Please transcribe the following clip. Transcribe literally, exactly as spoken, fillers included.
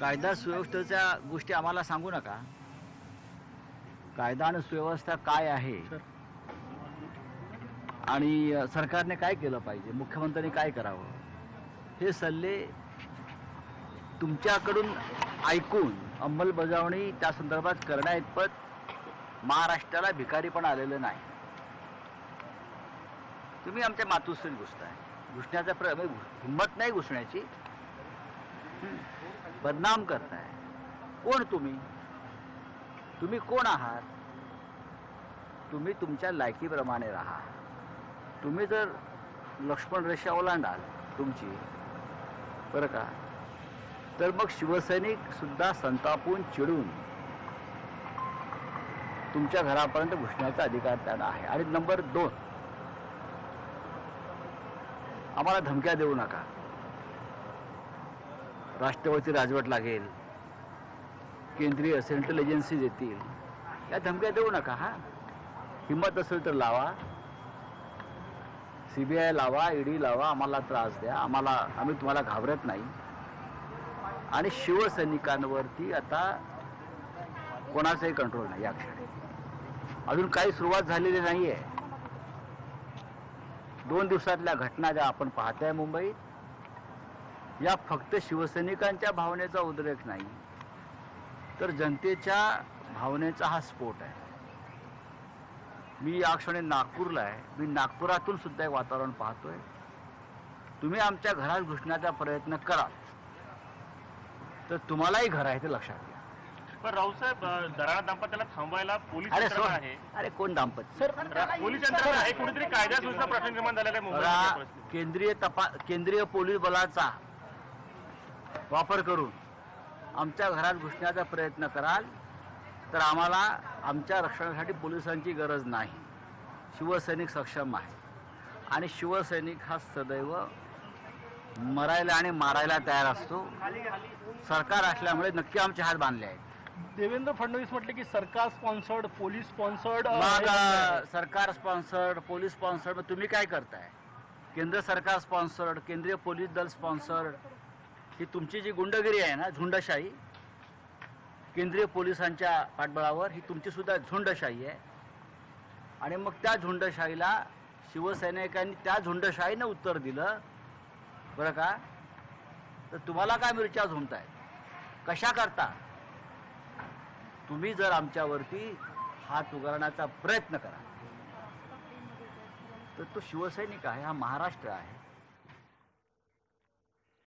कायदा सुव्यवस्थेच्या गोष्टी आम्हाला सांगू नका. कायदा आणि सुव्यवस्था काय आहे आणि सरकारने काय केलं पाहिजे, मुख्यमंत्र्यांनी काय करावं, हे सल्ले तुमच्याकडून ऐकून अंमलबजावणी त्या संदर्भात करण्याइतपत महाराष्ट्राला भिकारीपणा आलेलं नाही. तुम्ही आमच्या मातूसरी घुसताय. घुसण्याचा प्रयत्न, हिंमत नाही घुसण्याची, बदनाम करताय. कोण तुम्ही? तुम्ही कोण आहात? तुम्ही तुमच्या लायकीप्रमाणे राहा. तुम्ही जर लक्ष्मण रेषा ओलांडाल तुमची, बरं का, तर मग शिवसैनिक सुद्धा संतापून चिडून तुमच्या घरापर्यंत घुसण्याचा अधिकार त्यांना आहे. आणि नंबर दोन, आम्हाला धमक्या देऊ नका. राष्ट्रवादी राजवट लागेल, केंद्रीय सेंट्रल एजन्सीज येतील, या धमक्या देऊ नका. हा, हिंमत असेल तर लावा, सीबीआय लावा, ईडी लावा, आम्हाला त्रास द्या, आम्हाला आम्ही तुम्हाला घाबरत नाही. आणि शिवसैनिकांवरती आता कोणाचाही कंट्रोल नाही. या क्षणी अजून काही सुरुवात झालेली नाही आहे. दोन दिवसातल्या घटना ज्या आपण पाहताय मुंबईत, या फक्त शिवसैनिकांच्या भावनेचा उद्रेक नाही, तर जनतेच्या भावनेचा हा स्फोट आहे. मी या क्षणी नागपूरला आहे. मी नागपुरातून सुद्धा एक वातावरण पाहतोय. तुम्ही आमच्या घरात घुसण्याचा प्रयत्न कराल तर तुम्हालाही घर आहे ते लक्षात घ्या. पण रावसाहेब, दराडा दाम्पत्याला थांबवायला पोलीस यंत्रणा आहे. अरे कोण दाम्पत्य? पोलीस यंत्रणा आहे. कुठेतरी कायदा सुव्यवस्थेचा प्रश्न निर्माण झालेला आहे मुंबईत. केंद्रीय तपा केंद्रीय पोलीस बलाचा वापर करून आमच्या घरात घुसण्याचा प्रयत्न कराल तर आम्हाला आमच्या रक्षणासाठी पोलिसांची गरज नाही. शिवसैनिक सक्षम आहे आणि शिवसैनिक हा सदैव मरायला आणि मारायला तयार असतो. सरकार असल्यामुळे नक्की आमचे हात बांधले आहेत. देवेंद्र फडणवीस म्हटले की सरकार स्पॉन्सर्ड, पोलीस स्पॉन्सर्ड. सरकार स्पॉन्सर्ड, पोलीस स्पॉन्सर्ड, मग तुम्ही काय करताय? केंद्र सरकार स्पॉन्सर्ड, केंद्रीय पोलीस दल स्पॉन्सर्ड, ही तुमची जी गुंडगिरी आहे ना, झुंडशाही, केंद्रीय पोलिसांच्या पाठबळावर, ही तुमची सुद्धा झुंडशाही आहे. आणि मग त्या झुंडशाहीला शिवसैनिकांनी त्या झुंडशाहीनं उत्तर दिलं, बरं का? तर तुम्हाला काय मिरच्या झुंबताय? कशा करता? तुम्ही जर आमच्यावरती हात उगारण्याचा प्रयत्न करा तर तो शिवसैनिक आहे, हा महाराष्ट्र आहे.